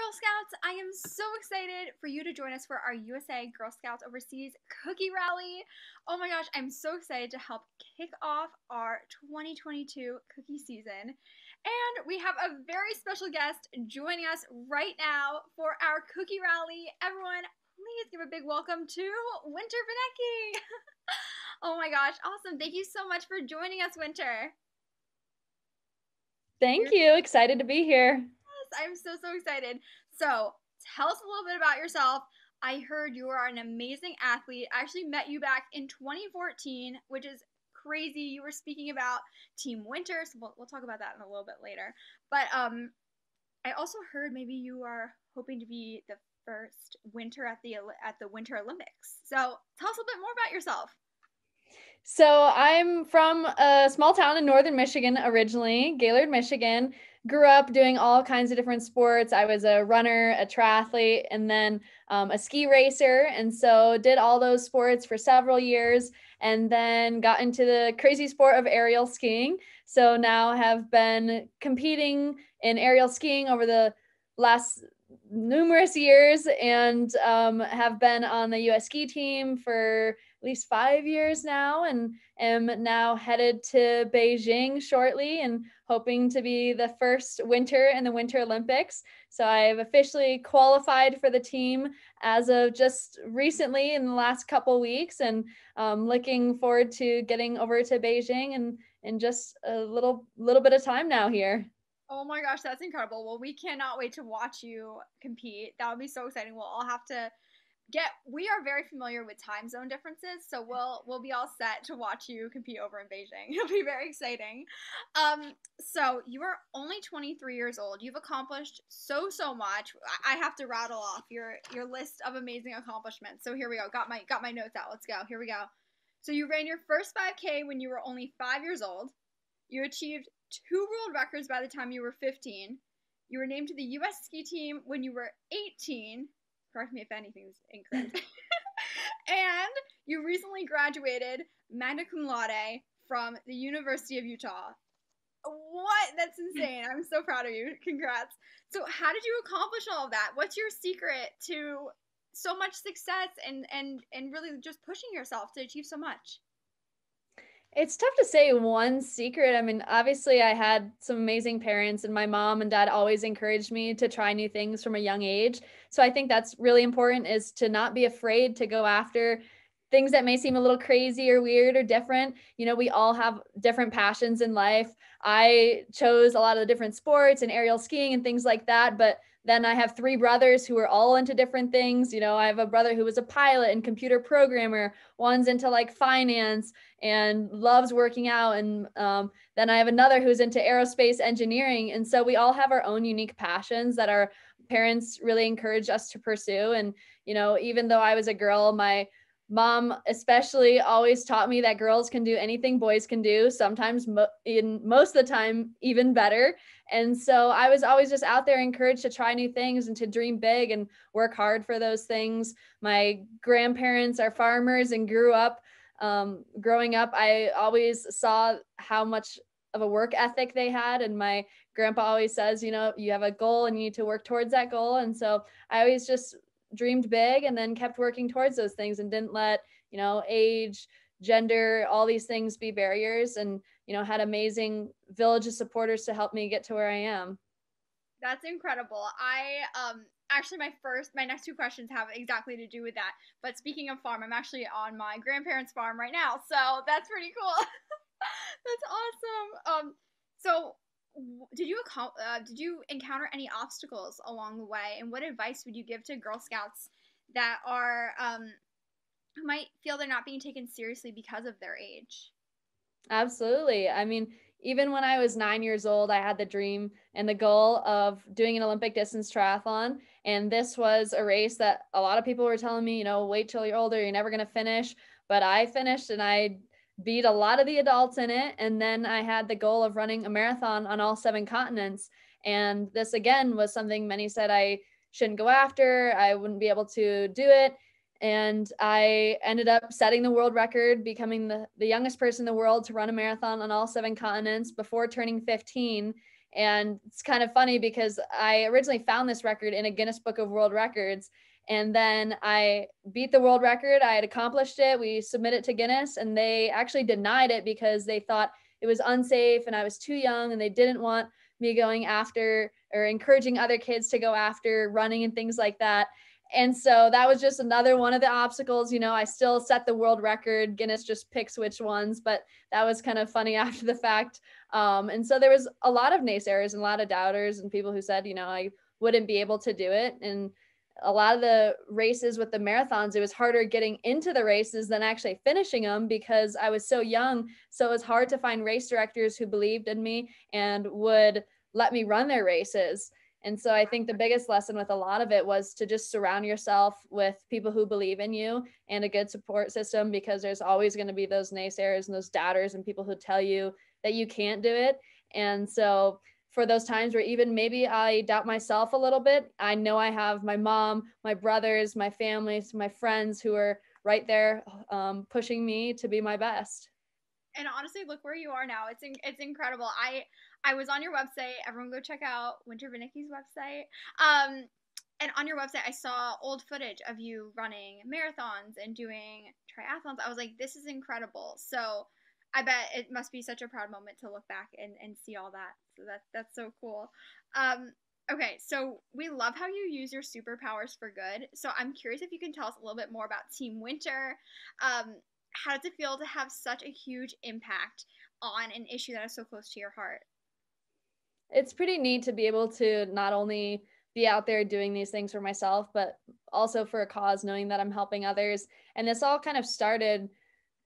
Girl Scouts, I am so excited for you to join us for our USA Girl Scouts Overseas Cookie Rally. Oh my gosh, I'm so excited to help kick off our 2022 cookie season. And we have a very special guest joining us right now for our cookie rally. Everyone, please give a big welcome to Winter Vinecki. Oh my gosh, awesome. Thank you so much for joining us, Winter. Thank you. Excited to be here. Yes, I'm so, so excited. So tell us a little bit about yourself. I heard you are an amazing athlete. I actually met you back in 2014, which is crazy. You were speaking about Team Winter, so we'll talk about that in a little bit later. But I also heard maybe you are hoping to be the first winter at the Winter Olympics. So tell us a little bit more about yourself. So I'm from a small town in northern Michigan originally, Gaylord, Michigan. Grew up doing all kinds of different sports. I was a runner, a triathlete, and then a ski racer. And so did all those sports for several years and then got into the crazy sport of aerial skiing. So now have been competing in aerial skiing over the last numerous years and have been on the US ski team for at least 5 years now, and am now headed to Beijing shortly and hoping to be the first winter in the Winter Olympics. So I've officially qualified for the team as of just recently in the last couple weeks, and looking forward to getting over to Beijing in just a little bit of time now here. Oh my gosh, that's incredible. Well, we cannot wait to watch you compete. That would be so exciting. We'll all have to we are very familiar with time zone differences, so we'll be all set to watch you compete over in Beijing. It'll be very exciting. So you are only 23 years old. You've accomplished so much. I have to rattle off your list of amazing accomplishments. So here we go. Got my notes out. Let's go. Here we go. So you ran your first 5K when you were only 5 years old. You achieved 2 world records by the time you were 15. You were named to the U.S. ski team when you were 18. Correct me if anything's incorrect. And you recently graduated magna cum laude from the University of Utah. What? That's insane. I'm so proud of you. Congrats. So how did you accomplish all of that? What's your secret to so much success and really just pushing yourself to achieve so much? It's tough to say one secret. I mean, obviously I had some amazing parents, and my mom and dad always encouraged me to try new things from a young age. So I think that's really important, is to not be afraid to go after things that may seem a little crazy or weird or different. You know, we all have different passions in life. I chose a lot of the different sports and aerial skiing and things like that, but then I have 3 brothers who are all into different things. You know, I have a brother who was a pilot and computer programmer. One's into like finance and loves working out. And then I have another who's into aerospace engineering. And so we all have our own unique passions that our parents really encourage us to pursue. And, you know, even though I was a girl, my mom especially always taught me that girls can do anything boys can do, sometimes most of the time even better. And so I was always just out there encouraged to try new things and to dream big and work hard for those things. My grandparents are farmers, and growing up, I always saw how much of a work ethic they had. And my grandpa always says, you know, you have a goal and you need to work towards that goal. And so I always just dreamed big and then kept working towards those things and didn't let, you know, age, gender, all these things be barriers, and, you know, had amazing village of supporters to help me get to where I am. That's incredible. I actually, my next 2 questions have exactly to do with that. But speaking of farm, I'm actually on my grandparents' farm right now. So that's pretty cool. That's awesome. So did you encounter any obstacles along the way, and what advice would you give to Girl Scouts that are who might feel they're not being taken seriously because of their age? Absolutely. I mean, even when I was 9 years old, I had the dream and the goal of doing an Olympic distance triathlon. And this was a race that a lot of people were telling me, you know, wait till you're older, you're never going to finish. But I finished, and I beat a lot of the adults in it. And then I had the goal of running a marathon on all 7 continents. And this again was something many said I shouldn't go after, I wouldn't be able to do it. And I ended up setting the world record, becoming the youngest person in the world to run a marathon on all 7 continents before turning 15. And it's kind of funny because I originally found this record in a Guinness Book of World Records. And then I beat the world record. I had accomplished it. We submitted it to Guinness and they actually denied it because they thought it was unsafe and I was too young and they didn't want me going after or encouraging other kids to go after running and things like that. And so that was just another one of the obstacles. You know, I still set the world record. Guinness just picks which ones, but that was kind of funny after the fact. And so there was a lot of naysayers and a lot of doubters and people who said, you know, I wouldn't be able to do it. And a lot of the races with the marathons, it was harder getting into the races than actually finishing them because I was so young. So it was hard to find race directors who believed in me and would let me run their races. And so I think the biggest lesson with a lot of it was to just surround yourself with people who believe in you and a good support system, because there's always going to be those naysayers and those doubters and people who tell you that you can't do it. And so for those times where even maybe I doubt myself a little bit, I know I have my mom, my brothers, my families, my friends who are right there pushing me to be my best. And honestly, look where you are now. It's incredible. I was on your website. Everyone go check out Winter Vinecki's website. And on your website, I saw old footage of you running marathons and doing triathlons. I was like, this is incredible. So I bet it must be such a proud moment to look back and see all that. So that's so cool. Okay, so we love how you use your superpowers for good. So I'm curious if you can tell us a little bit more about Team Winter. How does it feel to have such a huge impact on an issue that is so close to your heart? It's pretty neat to be able to not only be out there doing these things for myself, but also for a cause, knowing that I'm helping others. And this all kind of started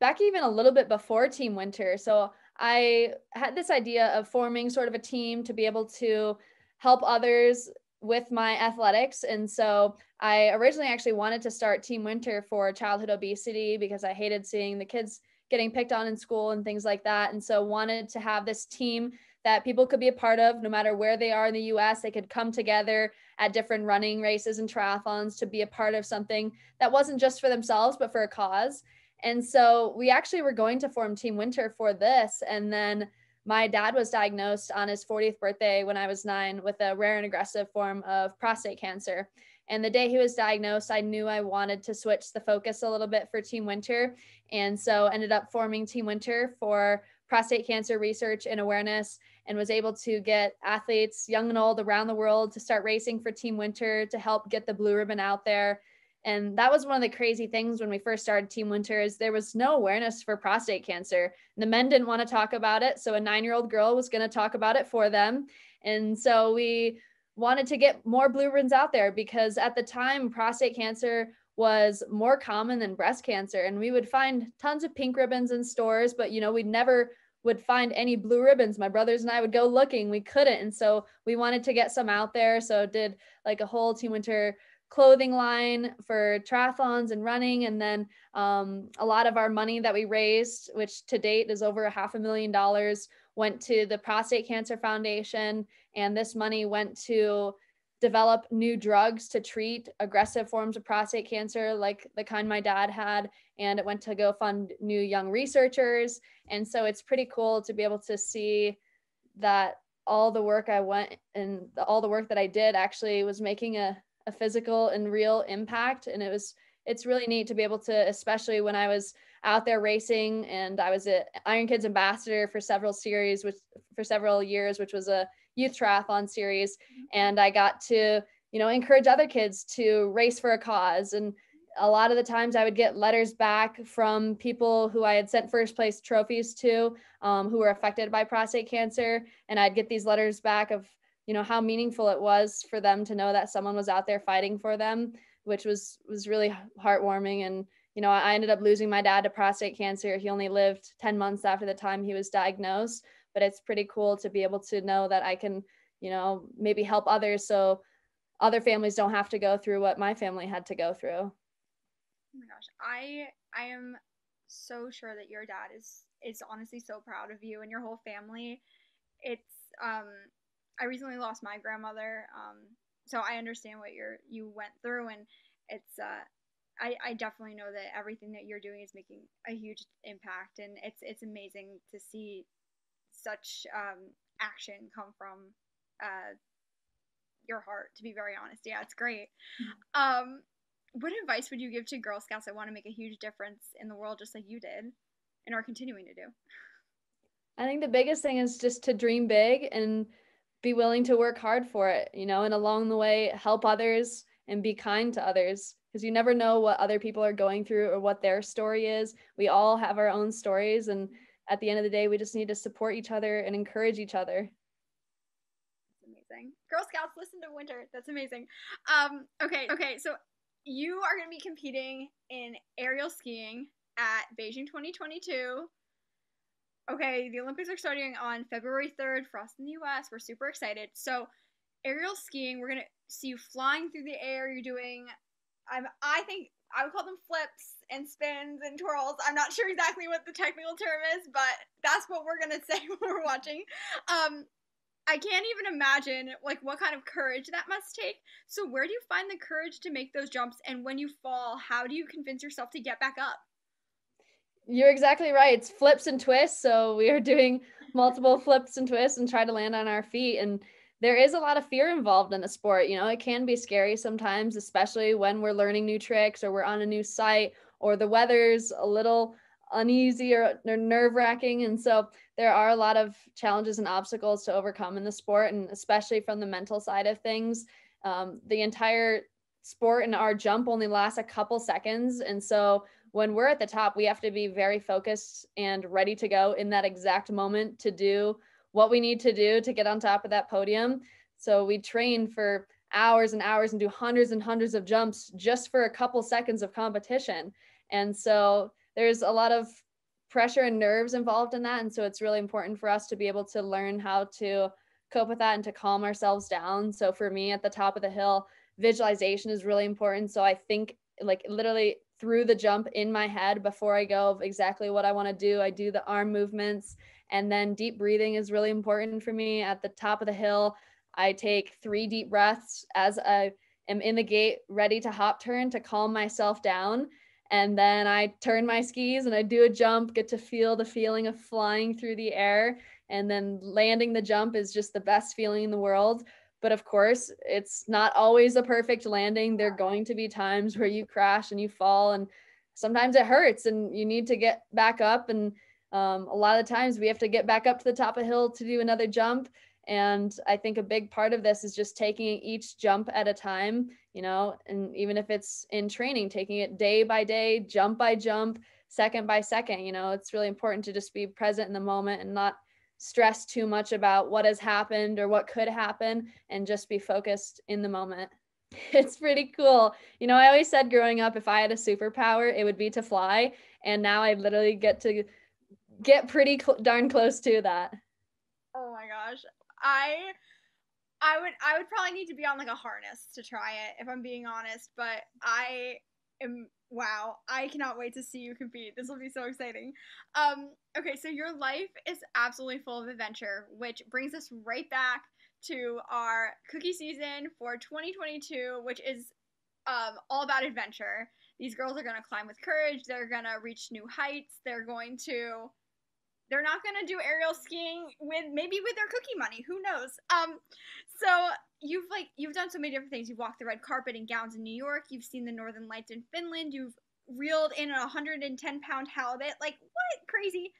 back even a little bit before Team Winter. So I had this idea of forming sort of a team to be able to help others with my athletics. And so I originally actually wanted to start Team Winter for childhood obesity because I hated seeing the kids getting picked on in school and things like that. And so wanted to have this team that people could be a part of no matter where they are in the US. They could come together at different running races and triathlons to be a part of something that wasn't just for themselves, but for a cause. And so we actually were going to form Team Winter for this. And then my dad was diagnosed on his 40th birthday when I was 9 with a rare and aggressive form of prostate cancer. And the day he was diagnosed, I knew I wanted to switch the focus a little bit for Team Winter. And so ended up forming Team Winter for prostate cancer research and awareness, and was able to get athletes young and old around the world to start racing for Team Winter to help get the blue ribbon out there. And that was one of the crazy things when we first started Team Winter is there was no awareness for prostate cancer. The men didn't want to talk about it. So a 9-year-old girl was going to talk about it for them. And so we wanted to get more blue ribbons out there because at the time prostate cancer was more common than breast cancer. And we would find tons of pink ribbons in stores, but you know, we'd never would find any blue ribbons. My brothers and I would go looking, we couldn't. And so we wanted to get some out there. So did like a whole Team Winter clothing line for triathlons and running. And then a lot of our money that we raised, which to date is over $500,000, went to the Prostate Cancer Foundation. And this money went to develop new drugs to treat aggressive forms of prostate cancer, like the kind my dad had. And it went to go fund new young researchers. And so it's pretty cool to be able to see that all the work I went and all the work that I did actually was making a physical and real impact. And it's really neat to be able to, especially when I was out there racing and I was an Iron Kids ambassador for several years, which was a youth triathlon series. And I got to, you know, encourage other kids to race for a cause. And a lot of the times I would get letters back from people who I had sent first place trophies to, who were affected by prostate cancer. And I'd get these letters back of, you know, how meaningful it was for them to know that someone was out there fighting for them, which was really heartwarming. And, you know, I ended up losing my dad to prostate cancer. He only lived 10 months after the time he was diagnosed, but it's pretty cool to be able to know that I can, you know, maybe help others so other families don't have to go through what my family had to go through. Oh my gosh. I am so sure that your dad is honestly so proud of you and your whole family. It's, I recently lost my grandmother, so I understand what you went through, and it's I definitely know that everything that you're doing is making a huge impact, and it's amazing to see such action come from your heart, to be very honest. Yeah, it's great. What advice would you give to Girl Scouts that want to make a huge difference in the world just like you did and are continuing to do? I think the biggest thing is just to dream big and be willing to work hard for it, you know, and along the way, help others and be kind to others, because you never know what other people are going through or what their story is. We all have our own stories. And at the end of the day, we just need to support each other and encourage each other. That's amazing. Girl Scouts, listen to Winter. That's amazing. Okay. So you are going to be competing in aerial skiing at Beijing 2022. Okay, the Olympics are starting on February 3rd for us in the U.S. We're super excited. So aerial skiing, we're going to see you flying through the air. You're doing, I think, I would call them flips and spins and twirls. I'm not sure exactly what the technical term is, but that's what we're going to say when we're watching. I can't even imagine, like, what kind of courage that must take. So where do you find the courage to make those jumps? And when you fall, how do you convince yourself to get back up? You're exactly right. It's flips and twists. So we are doing multiple flips and twists and try to land on our feet. And there is a lot of fear involved in the sport. You know, it can be scary sometimes, especially when we're learning new tricks or we're on a new site or the weather's a little uneasy or nerve-wracking. And so there are a lot of challenges and obstacles to overcome in the sport, and especially from the mental side of things. The entire sport and our jump only lasts a couple seconds. And so when we're at the top, we have to be very focused and ready to go in that exact moment to do what we need to do to get on top of that podium. So we train for hours and hours and do hundreds and hundreds of jumps just for a couple seconds of competition. And so there's a lot of pressure and nerves involved in that. And so it's really important for us to be able to learn how to cope with that and to calm ourselves down. So for me, at the top of the hill, visualization is really important. So I think, like, literally through the jump in my head before I go, of exactly what I want to do. I do the arm movements, and then deep breathing is really important for me. At the top of the hill, I take 3 deep breaths as I am in the gate, ready to hop turn, to calm myself down. And then I turn my skis and I do a jump, get to feel the feeling of flying through the air. And then landing the jump is just the best feeling in the world. But of course, it's not always a perfect landing. There are going to be times where you crash and you fall, and sometimes it hurts and you need to get back up. And a lot of times we have to get back up to the top of the hill to do another jump. And I think a big part of this is just taking each jump at a time, you know, and even if it's in training, taking it day by day, jump by jump, second by second, you know, it's really important to just be present in the moment and not stress too much about what has happened or what could happen, and just be focused in the moment. It's pretty cool. You know, I always said growing up, if I had a superpower, it would be to fly. And now I literally get to get pretty darn close to that. Oh my gosh. I would probably need to be on like a harness to try it, if I'm being honest, but wow, I cannot wait to see you compete. This will be so exciting. Okay, so your life is absolutely full of adventure, which brings us right back to our cookie season for 2022, which is all about adventure. These girls are going to climb with courage. They're going to reach new heights. They're not going to do aerial skiing with their cookie money. Who knows? So you've done so many different things. You've walked the red carpet in gowns in New York. You've seen the Northern Lights in Finland. You've reeled in a 110-pound halibut. Like, what? Crazy.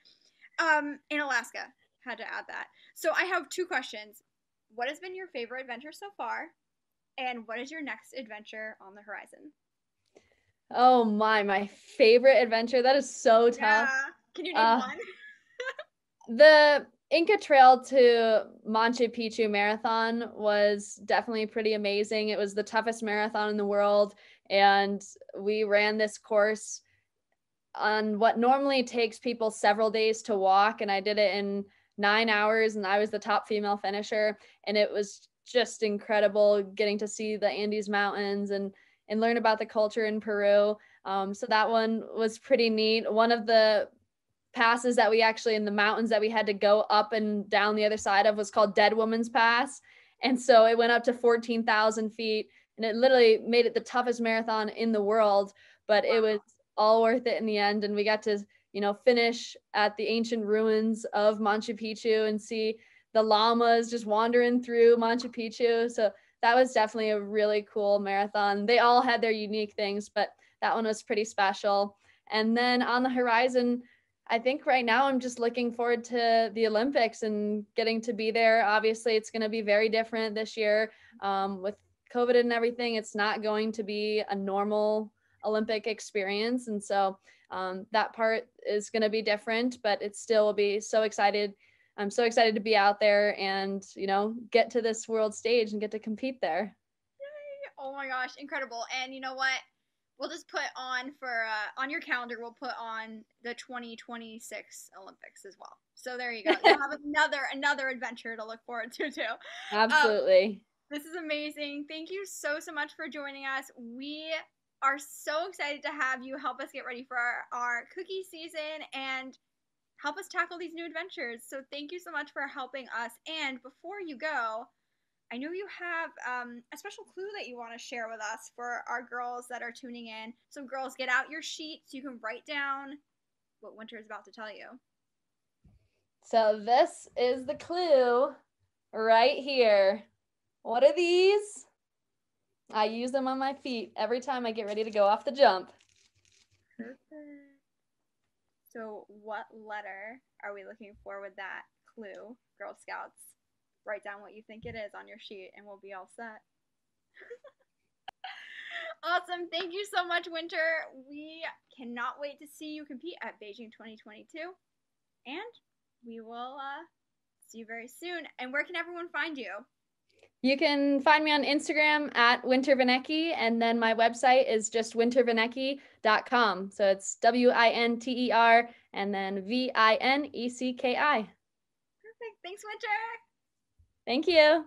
In Alaska. Had to add that. So I have 2 questions. What has been your favorite adventure so far? And what is your next adventure on the horizon? Oh my favorite adventure. That is so tough. Yeah. Can you name one? The Inca Trail to Machu Picchu marathon was definitely pretty amazing. It was the toughest marathon in the world, and we ran this course on what normally takes people several days to walk, and I did it in 9 hours, and I was the top female finisher, and it was just incredible getting to see the Andes Mountains and learn about the culture in Peru. So that one was pretty neat. One of the passes that we actually in the mountains that we had to go up and down the other side of was called Dead Woman's Pass. And so it went up to 14,000 feet, and it literally made it the toughest marathon in the world, but It was all worth it in the end. And we got to, you know, finish at the ancient ruins of Machu Picchu and see the llamas just wandering through Machu Picchu. So that was definitely a really cool marathon. They all had their unique things, but that one was pretty special. And then on the horizon, I think right now I'm just looking forward to the Olympics and getting to be there. Obviously, it's going to be very different this year with COVID and everything. It's not going to be a normal Olympic experience. And so that part is going to be different, but it still will be so excited. I'm so excited to be out there and, you know, get to this world stage and get to compete there. Yay. Oh my gosh. Incredible. And you know what? We'll just put on for, on your calendar, we'll put on the 2026 Olympics as well. So there you go. You'll have another adventure to look forward to too. Absolutely. This is amazing. Thank you so, so much for joining us. We are so excited to have you help us get ready for our cookie season and help us tackle these new adventures. So thank you so much for helping us. And before you go, I know you have a special clue that you want to share with us for our girls that are tuning in. So girls, get out your sheets. You can write down what Winter is about to tell you. So this is the clue right here. What are these? I use them on my feet every time I get ready to go off the jump. Perfect. So what letter are we looking for with that clue, Girl Scouts? Write down what you think it is on your sheet and we'll be all set. Awesome. Thank you so much, Winter. We cannot wait to see you compete at Beijing 2022. And we will see you very soon. And where can everyone find you? You can find me on Instagram at Winter Vinecki, and then my website is just wintervinecki.com. So it's W-I-N-T-E-R and then V-I-N-E-C-K-I. Perfect. Thanks, Winter. Thank you.